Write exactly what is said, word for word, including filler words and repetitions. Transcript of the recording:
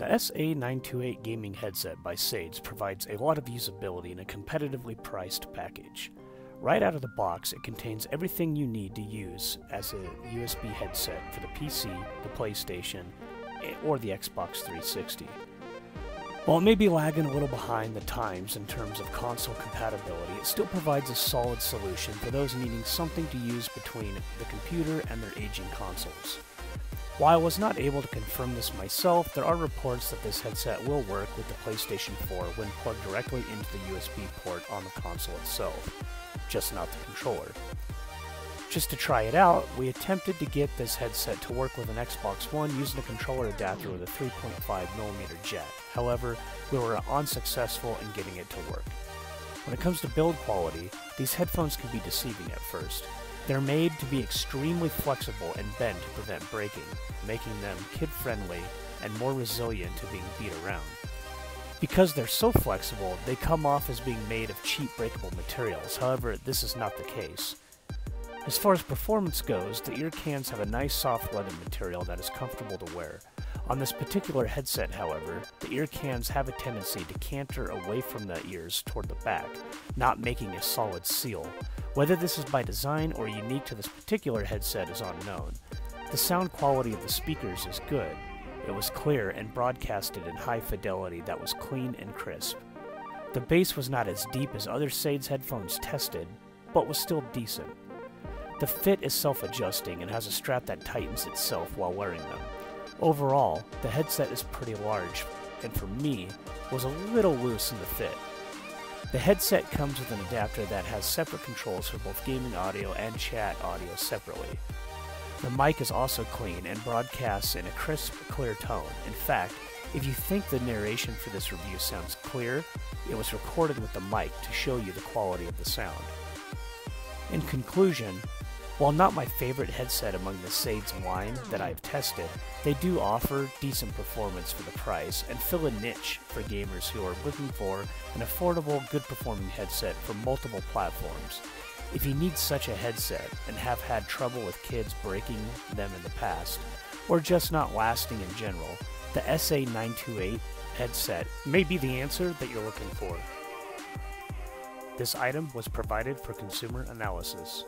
The S A nine twenty-eight gaming headset by Sades provides a lot of usability in a competitively priced package. Right out of the box, it contains everything you need to use as a U S B headset for the P C, the PlayStation, or the Xbox three sixty. While it may be lagging a little behind the times in terms of console compatibility, it still provides a solid solution for those needing something to use between the computer and their aging consoles. While I was not able to confirm this myself, there are reports that this headset will work with the PlayStation four when plugged directly into the U S B port on the console itself, just not the controller. Just to try it out, we attempted to get this headset to work with an Xbox One using a controller adapter with a three point five millimeter jack. However, we were unsuccessful in getting it to work. When it comes to build quality, these headphones can be deceiving at first. They're made to be extremely flexible and bend to prevent breaking, making them kid-friendly and more resilient to being beat around. Because they're so flexible, they come off as being made of cheap breakable materials. However, this is not the case. As far as performance goes, the ear cans have a nice soft leather material that is comfortable to wear. On this particular headset, however, the ear cans have a tendency to canter away from the ears toward the back, not making a solid seal. Whether this is by design or unique to this particular headset is unknown. The sound quality of the speakers is good. It was clear and broadcasted in high fidelity that was clean and crisp. The bass was not as deep as other Sades headphones tested, but was still decent. The fit is self-adjusting and has a strap that tightens itself while wearing them. Overall, the headset is pretty large, and for me, was a little loose in the fit. The headset comes with an adapter that has separate controls for both gaming audio and chat audio separately. The mic is also clean and broadcasts in a crisp, clear tone. In fact, if you think the narration for this review sounds clear, it was recorded with the mic to show you the quality of the sound. In conclusion, while not my favorite headset among the Sades line that I've tested, they do offer decent performance for the price and fill a niche for gamers who are looking for an affordable, good-performing headset for multiple platforms. If you need such a headset and have had trouble with kids breaking them in the past, or just not lasting in general, the S A nine twenty-eight headset may be the answer that you're looking for. This item was provided for consumer analysis.